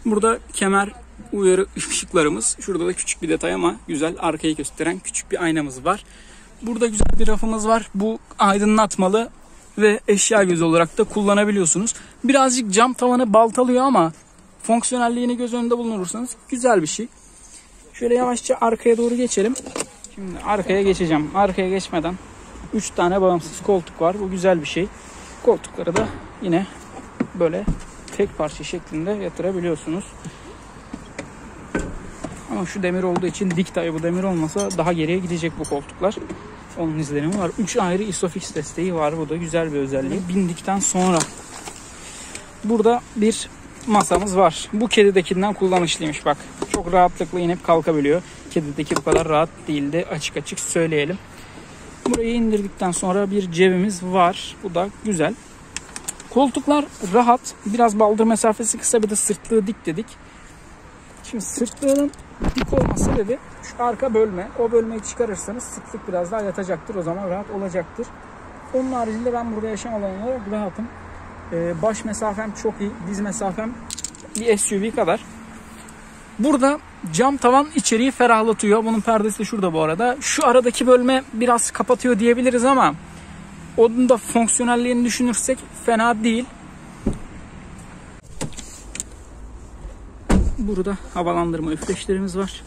Burada kemer uyarı ışıklarımız. Şurada da küçük bir detay ama güzel, arkayı gösteren küçük bir aynamız var. Burada güzel bir rafımız var. Bu aydınlatmalı ve eşya gözü olarak da kullanabiliyorsunuz. Birazcık cam tavanı baltalıyor ama fonksiyonelliğini göz önünde bulundurursanız güzel bir şey. Şöyle yavaşça arkaya doğru geçelim. Şimdi arkaya geçeceğim. Arkaya geçmeden 3 tane bağımsız koltuk var. Bu güzel bir şey. Koltukları da yine böyle tek parça şeklinde yatırabiliyorsunuz. Ama şu demir olduğu için dik tabii, bu demir olmasa daha geriye gidecek bu koltuklar. Onun izlenimi var. 3 ayrı isofix desteği var. Bu da güzel bir özelliği. Bindikten sonra burada bir masamız var. Bu kedidekinden kullanışlıymış bak. Çok rahatlıkla inip kalkabiliyor. Kedideki bu kadar rahat değildi. Açık açık söyleyelim. Burayı indirdikten sonra bir cebimiz var. Bu da güzel. Koltuklar rahat. Biraz baldır mesafesi kısa, bir de sırtlığı dik dedik. Şimdi sırtlığın dik olması dedi. Şu arka bölme, o bölmeyi çıkarırsanız sıklık biraz daha yatacaktır. O zaman rahat olacaktır. Onun haricinde ben burada yaşam alanı olarak rahatım. Baş mesafem çok iyi. Diz mesafem bir SUV kadar. Burada cam tavan içeriği ferahlatıyor. Bunun perdesi de şurada bu arada. Şu aradaki bölme biraz kapatıyor diyebiliriz ama onun da fonksiyonelliğini düşünürsek fena değil. Burada havalandırma üfleşlerimiz var.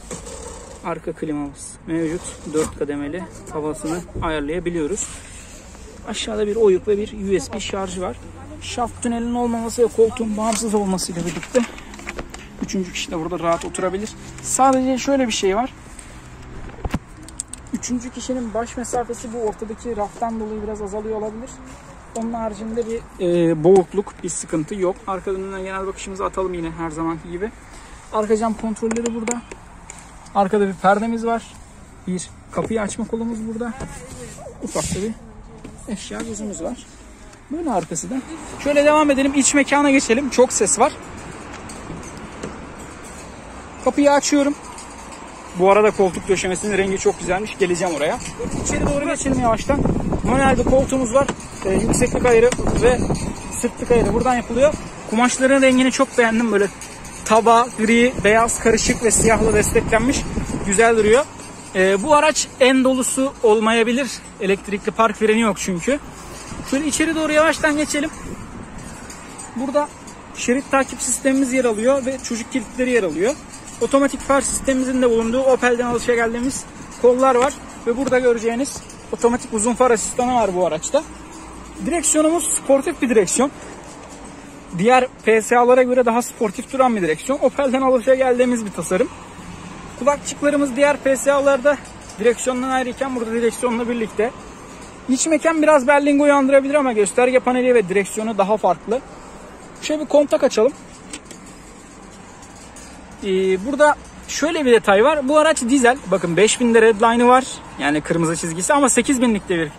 Arka klimamız mevcut. 4 kademeli havasını ayarlayabiliyoruz. Aşağıda bir oyuk ve bir USB şarjı var. Şaft tünelinin olmaması ve koltuğun bağımsız olmasıyla birlikte 3. kişi de burada rahat oturabilir. Sadece şöyle bir şey var. 3. kişinin baş mesafesi bu ortadaki raftan dolayı biraz azalıyor olabilir. Onun haricinde bir boğukluk, bir sıkıntı yok. Arka dönümden genel bakışımızı atalım yine her zamanki gibi. Arka cam kontrolleri burada. Arkada bir perdemiz var. Bir kapıyı açma kolumuz burada. Ufak bir eşya gözümüz var. Böyle arkası da. Şöyle devam edelim. İç mekana geçelim. Çok ses var. Kapıyı açıyorum. Bu arada koltuk döşemesinin rengi çok güzelmiş. Geleceğim oraya. İçeri doğru geçelim yavaştan. Manuel bir koltuğumuz var. Yükseklik ayarı ve sırtlık ayarı buradan yapılıyor. Kumaşların rengini çok beğendim. Böyle taba, gri, beyaz, karışık ve siyahla desteklenmiş. Güzel duruyor. Bu araç en dolusu olmayabilir. Elektrikli park freni yok çünkü. Şöyle içeri doğru yavaştan geçelim. Burada şerit takip sistemimiz yer alıyor ve çocuk kilitleri yer alıyor. Otomatik far sistemimizin de bulunduğu Opel'den alışageldiğimiz kollar var. Ve burada göreceğiniz otomatik uzun far asistanı var bu araçta. Direksiyonumuz sportif bir direksiyon. Diğer PSA'lara göre daha sportif duran bir direksiyon. Opel'den alışageldiğimiz bir tasarım. Kulakçıklarımız diğer PSA'larda direksiyondan ayrıyken burada direksiyonla birlikte. İç mekan biraz Berlingo'yu andırabilir ama gösterge paneli ve direksiyonu daha farklı. Şöyle bir kontak açalım. Burada şöyle bir detay var. Bu araç dizel. Bakın 5000'de redline'ı var. Yani kırmızı çizgisi ama 8000'lik de bir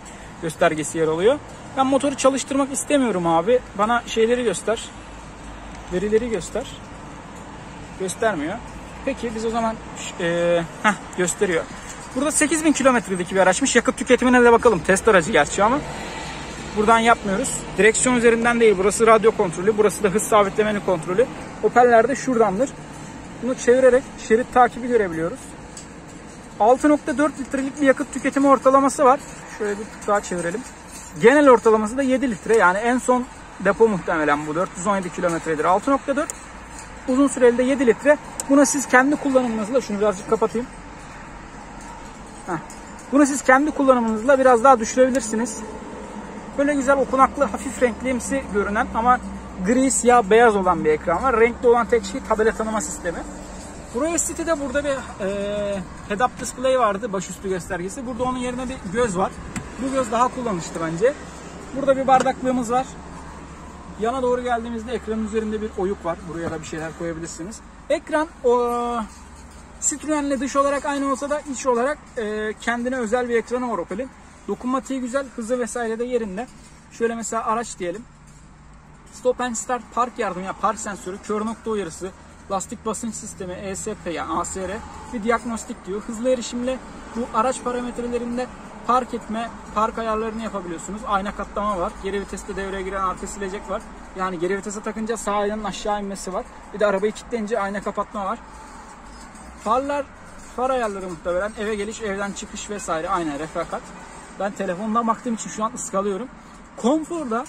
göstergesi yer alıyor. Ben motoru çalıştırmak istemiyorum abi. Bana şeyleri göster. Verileri göster. Göstermiyor. Peki biz o zaman gösteriyor. Burada 8000 kilometrelik bir araçmış. Yakıt tüketimine de bakalım. Test aracı gerçi ama. Buradan yapmıyoruz. Direksiyon üzerinden değil. Burası radyo kontrolü. Burası da hız sabitlemeli kontrolü. Opel'ler de şuradandır. Bunu çevirerek şerit takibi görebiliyoruz. 6.4 litrelik bir yakıt tüketimi ortalaması var. Şöyle bir tık daha çevirelim. Genel ortalaması da 7 litre. Yani en son depo muhtemelen bu. 417 kilometredir. 6.4. Uzun süreli de 7 litre. Buna siz kendi kullanımınızla, şunu birazcık kapatayım. Bunu siz kendi kullanımınızla biraz daha düşürebilirsiniz. Böyle güzel okunaklı, hafif renklimsi görünen ama gri, siyah, beyaz olan bir ekran var. Renkli olan tek şey tabela tanıma sistemi. ProAce City'de burada bir head-up display vardı, başüstü göstergesi. Burada onun yerine bir göz var. Bu göz daha kullanışlı bence. Burada bir bardaklığımız var. Yana doğru geldiğimizde ekranın üzerinde bir oyuk var. Buraya da bir şeyler koyabilirsiniz. Ekran Citroen'le dış olarak aynı olsa da iç olarak kendine özel bir ekranı var Opel'in. Dokunmatiği güzel, hızı vesaire de yerinde. Şöyle mesela araç diyelim. Stop and Start park yardımı, yani park sensörü, kör nokta uyarısı, lastik basınç sistemi, ESP yani ASR ve diagnostik diyor. Hızlı erişimle bu araç parametrelerinde park etme, park ayarlarını yapabiliyorsunuz. Ayna katlama var, geri viteste devreye giren arka silecek var. Yani geri vitese takınca sağ ayağının aşağı inmesi var. Bir de arabayı kilitleyince ayna kapatma var. Farlar, far ayarları muhtemelen eve geliş, evden çıkış vesaire, aynen refakat. Ben telefondan baktığım için şu an ıskalıyorum. Konforda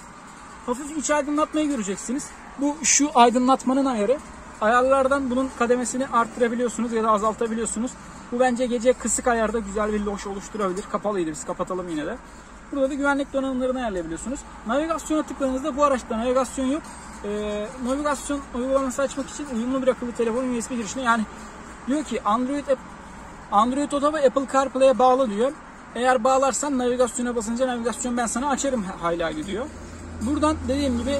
hafif iç aydınlatmayı göreceksiniz. Bu şu aydınlatmanın ayarı. Ayarlardan bunun kademesini arttırabiliyorsunuz ya da azaltabiliyorsunuz. Bu bence gece kısık ayarda güzel bir loş oluşturabilir. Kapalıydı, biz kapatalım yine de. Burada da güvenlik donanımlarını ayarlayabiliyorsunuz. Navigasyona tıkladığınızda bu araçta navigasyon yok. Navigasyon uygulaması açmak için uyumlu bir akıllı telefon USB girişine, yani diyor ki Android Auto ve Apple CarPlay'e bağlı diyor. Eğer bağlarsan navigasyona basınca navigasyon ben sana açarım hala gidiyor. Buradan dediğim gibi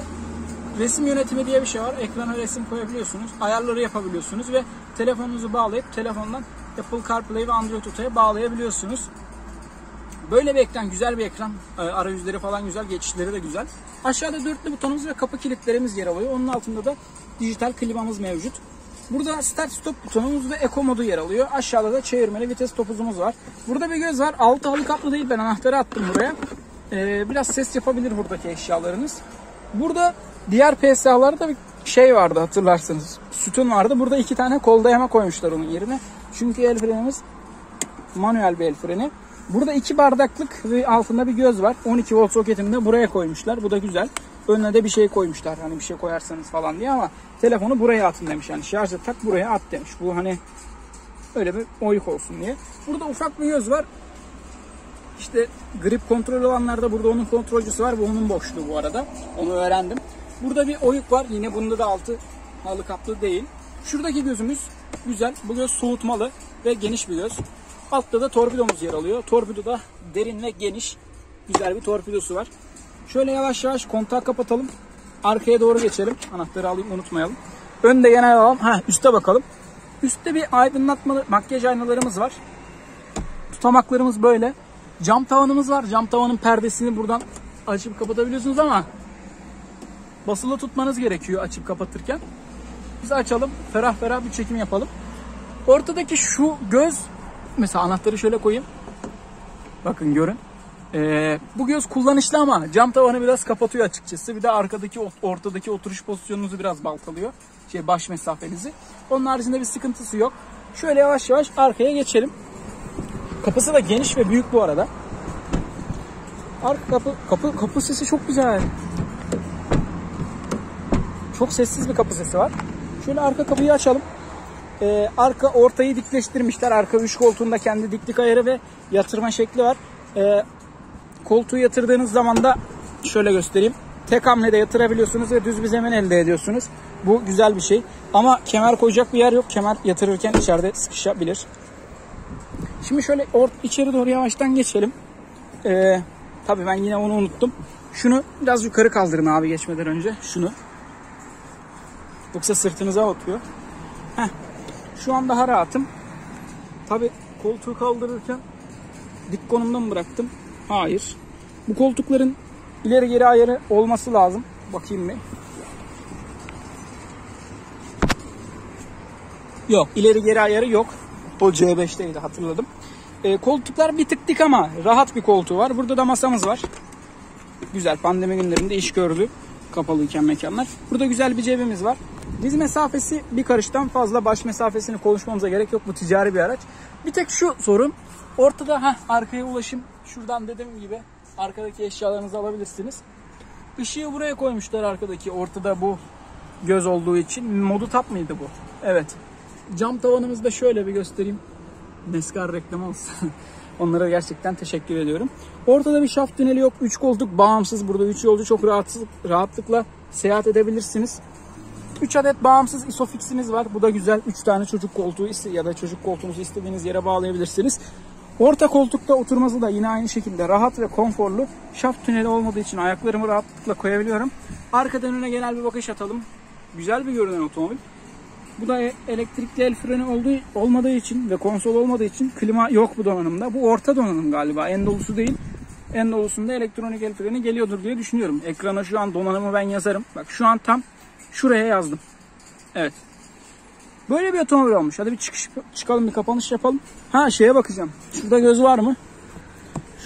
resim yönetimi diye bir şey var. Ekrana resim koyabiliyorsunuz. Ayarları yapabiliyorsunuz ve telefonunuzu bağlayıp telefondan Apple CarPlay ve Android Auto'ya bağlayabiliyorsunuz. Böyle bir ekran, güzel bir ekran. Arayüzleri falan güzel, geçişleri de güzel. Aşağıda dörtlü butonumuz ve kapı kilitlerimiz yer alıyor. Onun altında da dijital klimamız mevcut. Burada start stop butonumuz ve eco modu yer alıyor. Aşağıda da çevirmeli vites topuzumuz var. Burada bir göz var. Altı halı kaplı değil, ben anahtarı attım buraya. Biraz ses yapabilir buradaki eşyalarınız. Burada diğer PSA'larda bir şey vardı, hatırlarsınız. Sütun vardı. Burada 2 tane kol dayama koymuşlar onun yerine. Çünkü el frenimiz manuel bir el freni. Burada 2 bardaklık ve altında bir göz var. 12 volt soketini de buraya koymuşlar. Bu da güzel. Önüne de bir şey koymuşlar. Hani bir şey koyarsanız falan diye, ama telefonu buraya atın demiş. Yani şarja tak, buraya at demiş. Bu hani öyle bir oyuk olsun diye. Burada ufak bir göz var. İşte grip kontrolü olanlarda burada onun kontrolcüsü var. Bu onun boşluğu bu arada. Onu öğrendim. Burada bir oyuk var. Yine bunda da altı halı kaplı değil. Şuradaki gözümüz güzel. Bu göz soğutmalı ve geniş bir göz. Altta da torpidomuz yer alıyor. Torpido da derin ve geniş. Güzel bir torpidosu var. Şöyle yavaş yavaş kontağı kapatalım. Arkaya doğru geçelim. Anahtarı alayım, unutmayalım. Önde genel alalım. Üste bakalım. Üstte bir aydınlatmalı makyaj aynalarımız var. Tutamaklarımız böyle. Cam tavanımız var. Cam tavanın perdesini buradan açıp kapatabiliyorsunuz ama basılı tutmanız gerekiyor açıp kapatırken. Biz açalım. Ferah ferah bir çekim yapalım. Ortadaki şu göz, mesela anahtarı şöyle koyayım. Bakın görün. Bu göz kullanışlı ama cam tavanı biraz kapatıyor açıkçası. Bir de arkadaki ortadaki oturuş pozisyonunuzu biraz baltalıyor. Baş mesafenizi. Onun haricinde bir sıkıntısı yok. Şöyle yavaş yavaş arkaya geçelim. Kapısı da geniş ve büyük bu arada. Arka kapı sesi çok güzel. Çok sessiz bir kapı sesi var. Şöyle arka kapıyı açalım. Arka ortayı dikleştirmişler. Arka üç koltuğunda kendi diklik ayarı ve yatırma şekli var. Koltuğu yatırdığınız zaman da şöyle göstereyim. Tek hamlede yatırabiliyorsunuz ve düz bir zemin elde ediyorsunuz. Bu güzel bir şey. Ama kemer koyacak bir yer yok. Kemer yatırırken içeride sıkışabilir. Şimdi şöyle içeri doğru yavaştan geçelim. Tabii ben yine onu unuttum. Şunu biraz yukarı kaldırın abi geçmeden önce. Şunu. Yoksa sırtınıza otuyor. Şu an daha rahatım. Tabii koltuğu kaldırırken dik konumda mı bıraktım? Hayır. Bu koltukların ileri geri ayarı olması lazım. Bakayım mı? Yok. İleri geri ayarı yok. O C5'teydi, hatırladım. Koltuklar bir tık dik ama rahat bir koltuğu var. Burada da masamız var. Güzel, pandemi günlerinde iş gördü. Kapalıyken mekanlar. Burada güzel bir cebimiz var. Diz mesafesi bir karıştan fazla. Baş mesafesini konuşmamıza gerek yok. Bu ticari bir araç. Bir tek şu sorun. Ortada arkaya ulaşım. Şuradan dediğim gibi arkadaki eşyalarınızı alabilirsiniz. Işığı buraya koymuşlar arkadaki. Ortada bu göz olduğu için. Modutop mıydı bu? Evet. Cam tavanımızı da şöyle bir göstereyim. Nescar reklamı olsun. Onlara gerçekten teşekkür ediyorum. Ortada bir şaft tüneli yok. 3 koltuk bağımsız. Burada 3 yolcu çok rahatlıkla seyahat edebilirsiniz. 3 adet bağımsız isofiximiz var. Bu da güzel. 3 tane çocuk koltuğu ya da çocuk koltuğunuzu istediğiniz yere bağlayabilirsiniz. Orta koltukta oturması da yine aynı şekilde rahat ve konforlu. Şaft tüneli olmadığı için ayaklarımı rahatlıkla koyabiliyorum. Arkadan öne genel bir bakış atalım. Güzel bir görünen otomobil. Bu da elektrikli el freni olmadığı için ve konsol olmadığı için klima yok bu donanımda. Bu orta donanım galiba. En dolusu değil. En dolusunda elektronik el freni geliyordur diye düşünüyorum. Ekrana şu an donanımı ben yazarım. Bak şu an tam şuraya yazdım. Evet. Böyle bir otomobil olmuş. Hadi bir çıkalım, bir kapanış yapalım. Şeye bakacağım. Şurada göz var mı?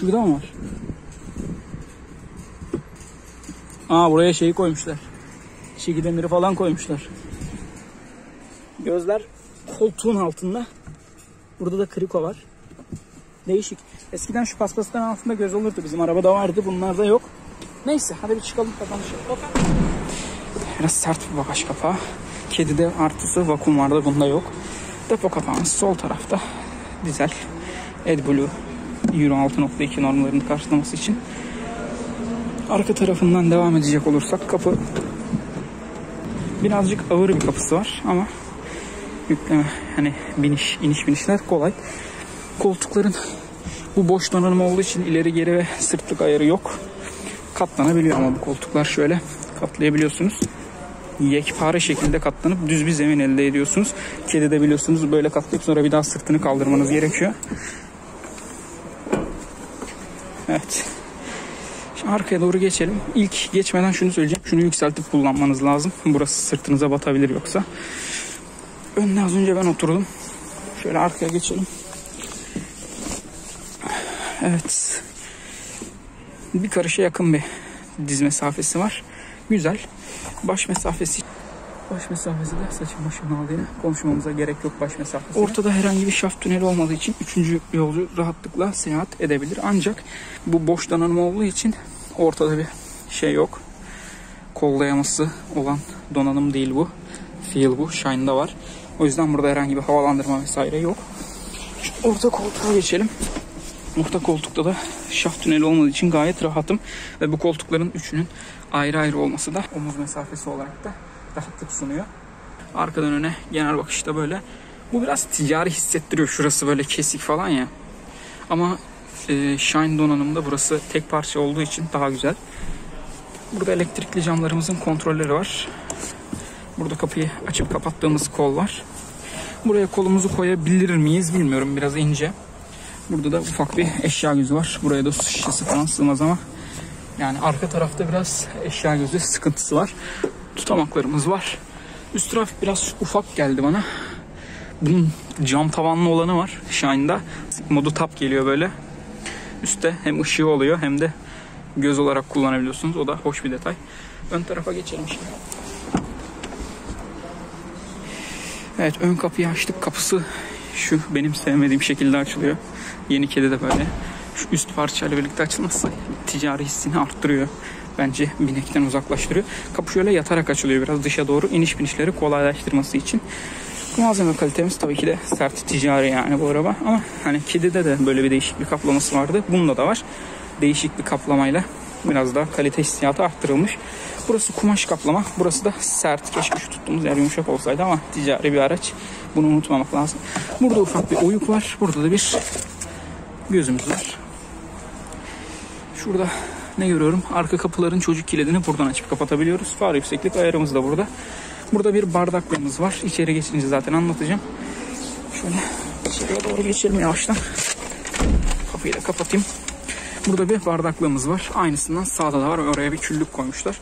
Şurada mı var? Buraya şeyi koymuşlar. Çeki demiri falan koymuşlar. Gözler koltuğun altında. Burada da kriko var. Değişik. Eskiden şu paspasların altında göz olurdu. Bizim arabada vardı. Bunlarda yok. Neyse. Hadi bir çıkalım. Biraz sert bir bagaj kapağı. Kedide artısı vakum vardı. Bunda yok. Depo kapağımız sol tarafta. Dizel. AdBlue Euro 6.2 normlarını karşılaması için. Arka tarafından devam edecek olursak kapı birazcık ağır bir kapısı var ama yükleme, iniş binişler kolay. Koltukların bu boş donanım olduğu için ileri geri ve sırtlık ayarı yok. Katlanabiliyor ama bu koltuklar şöyle katlayabiliyorsunuz. Yekpare şekilde katlanıp düz bir zemin elde ediyorsunuz. Kedi de biliyorsunuz böyle katlayıp sonra bir daha sırtını kaldırmanız gerekiyor. Evet. Şimdi arkaya doğru geçelim. İlk geçmeden şunu söyleyeceğim. Şunu yükseltip kullanmanız lazım. Burası sırtınıza batabilir yoksa. Önde az önce ben oturdum. Şöyle arkaya geçelim. Evet. Bir karışa yakın bir diz mesafesi var. Güzel. Baş mesafesi de saçım başımın aldığını konuşmamıza gerek yok baş mesafesi. Ortada herhangi bir şaft tüneli olmadığı için 3. yolcu rahatlıkla seyahat edebilir. Ancak bu boş donanım olduğu için ortada bir şey yok. Kollayaması olan donanım değil bu. Feel bu. Shine'da var. O yüzden burada herhangi bir havalandırma vesaire yok. Şu orta koltuğa geçelim. Orta koltukta da şaft tüneli olmadığı için gayet rahatım. Ve bu koltukların üçünün ayrı ayrı olması da omuz mesafesi olarak da rahatlık sunuyor. Arkadan öne genel bakışta böyle. Bu biraz ticari hissettiriyor. Şurası böyle kesik falan ya. Ama Shine donanımda burası tek parça olduğu için daha güzel. Burada elektrikli camlarımızın kontrolleri var. Burada kapıyı açıp kapattığımız kol var. Buraya kolumuzu koyabilir miyiz bilmiyorum. Biraz ince. Burada da ufak bir eşya gözü var. Buraya da su şişesi falan sığmaz ama yani arka tarafta biraz eşya gözü sıkıntısı var. Tutamaklarımız var. Üst taraf biraz ufak geldi bana. Bunun cam tavanlı olanı var. Shine'da Modutop geliyor böyle. Üstte hem ışığı oluyor hem de göz olarak kullanabiliyorsunuz. O da hoş bir detay. Ön tarafa geçelim şimdi. Evet, ön kapıyı açtık. Kapısı şu benim sevmediğim şekilde açılıyor. Yeni kedi de böyle. Şu üst parçayla birlikte açılması ticari hissini arttırıyor. Bence binekten uzaklaştırıyor. Kapı şöyle yatarak açılıyor biraz dışa doğru. İniş binişleri kolaylaştırması için. Malzeme kalitemiz tabii ki de sert, ticari yani bu araba. Ama hani kedide de böyle bir değişik bir kaplaması vardı. Bunda da var. Değişik bir kaplamayla biraz daha kalite hissiyatı arttırılmış. Burası kumaş kaplama. Burası da sert. Keşke şu tuttuğumuz yer yumuşak olsaydı ama ticari bir araç. Bunu unutmamak lazım. Burada ufak bir oyuk var. Burada da bir gözümüz var. Şurada ne görüyorum? Arka kapıların çocuk kilidini buradan açıp kapatabiliyoruz. Far yükseklik ayarımız da burada. Burada bir bardaklığımız var. İçeri geçince zaten anlatacağım. Şöyle içeriye doğru geçelim yavaştan. Kapıyı da kapatayım. Burada bir bardaklığımız var. Aynısından sağda da var. Oraya bir küllük koymuşlar.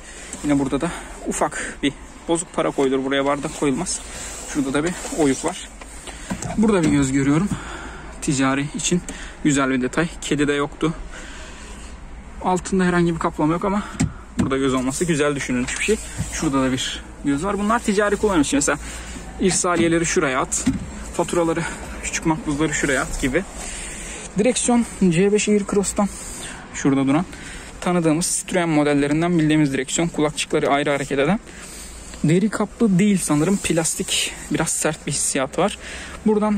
Yine burada da ufak bir bozuk para koyulur. Buraya bardak koyulmaz. Şurada da bir oyuk var. Burada bir göz görüyorum. Ticari için güzel bir detay. Kedi de yoktu. Altında herhangi bir kaplama yok ama burada göz olması güzel düşünülmüş bir şey. Şurada da bir göz var. Bunlar ticari kullanım için. Mesela irsaliyeleri şuraya at. Faturaları, küçük makbuzları şuraya at gibi. Direksiyon C5 Aircross'tan şurada duran tanıdığımız Struen modellerinden bildiğimiz direksiyon. Kulakçıkları ayrı hareket eden. Deri kaplı değil sanırım. Plastik, biraz sert bir hissiyat var. Buradan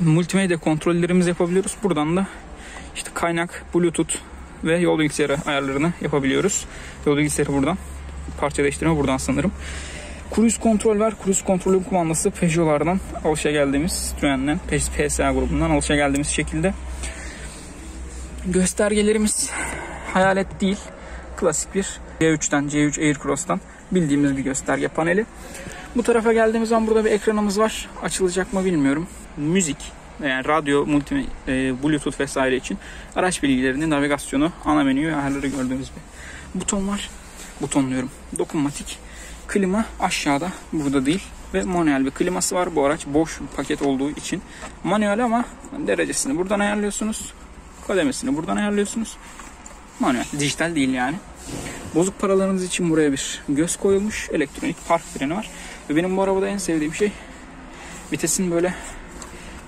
multimedya kontrollerimizi yapabiliyoruz. Buradan da işte kaynak, bluetooth ve yol bilgisayarı ayarlarını yapabiliyoruz. Yol bilgisayarı buradan. Parça değiştirme buradan sanırım. Cruise kontrol var. Cruise kontrolün kumandası Peugeot'lardan alışageldiğimiz Struen'den, PSA grubundan alışageldiğimiz şekilde. Göstergelerimiz hayalet değil. Klasik bir C3'ten, C3 Aircross'tan bildiğimiz bir gösterge paneli. Bu tarafa geldiğimiz zaman burada bir ekranımız var. Açılacak mı bilmiyorum. Müzik, yani radyo, bluetooth vesaire için araç bilgilerini, navigasyonu, ana menüyü, ayarları gördüğümüz bir buton var. Butonluyorum. Dokunmatik. Klima aşağıda, burada değil. Ve manuel bir kliması var. Bu araç boş paket olduğu için manuel ama derecesini buradan ayarlıyorsunuz. Kademesini buradan ayarlıyorsunuz. Manuel, dijital değil yani. Bozuk paralarınız için buraya bir göz koyulmuş. Elektronik park freni var. Ve benim bu arabada en sevdiğim şey vitesin böyle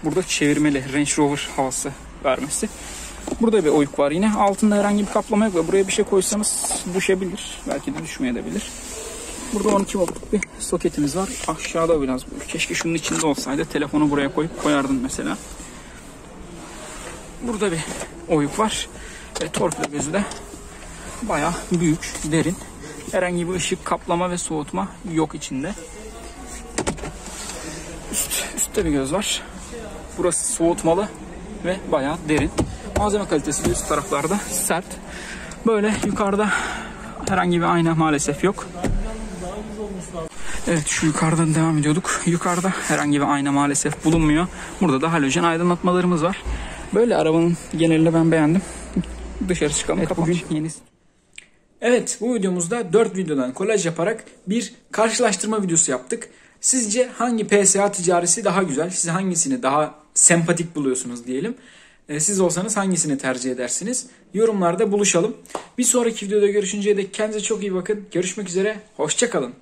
burada çevirmeli Range Rover havası vermesi. Burada bir oyuk var yine. Altında herhangi bir kaplama yok ve buraya bir şey koysanız düşebilir. Belki de düşmeyebilir. Burada 12 voltluk bir soketimiz var. Aşağıda biraz. Keşke şunun içinde olsaydı. Telefonu buraya koyup koyardın mesela. Burada bir oyuk var. Ve torpido gözü de bayağı büyük, derin. Herhangi bir ışık, kaplama ve soğutma yok içinde. Üstte bir göz var. Burası soğutmalı ve bayağı derin. Malzeme kalitesi üst taraflarda sert. Böyle yukarıda herhangi bir ayna maalesef yok. Evet, şu yukarıdan devam ediyorduk. Yukarıda herhangi bir ayna maalesef bulunmuyor. Burada da halojen aydınlatmalarımız var. Böyle arabanın genelini ben beğendim. Dışarı çıkalım. Evet, bugün yenisi. Evet, bu videomuzda 4 videodan kolaj yaparak bir karşılaştırma videosu yaptık. Sizce hangi PSA ticarisi daha güzel? Siz hangisini daha sempatik buluyorsunuz diyelim. Siz olsanız hangisini tercih edersiniz? Yorumlarda buluşalım. Bir sonraki videoda görüşünceye dek kendinize çok iyi bakın. Görüşmek üzere. Hoşça kalın.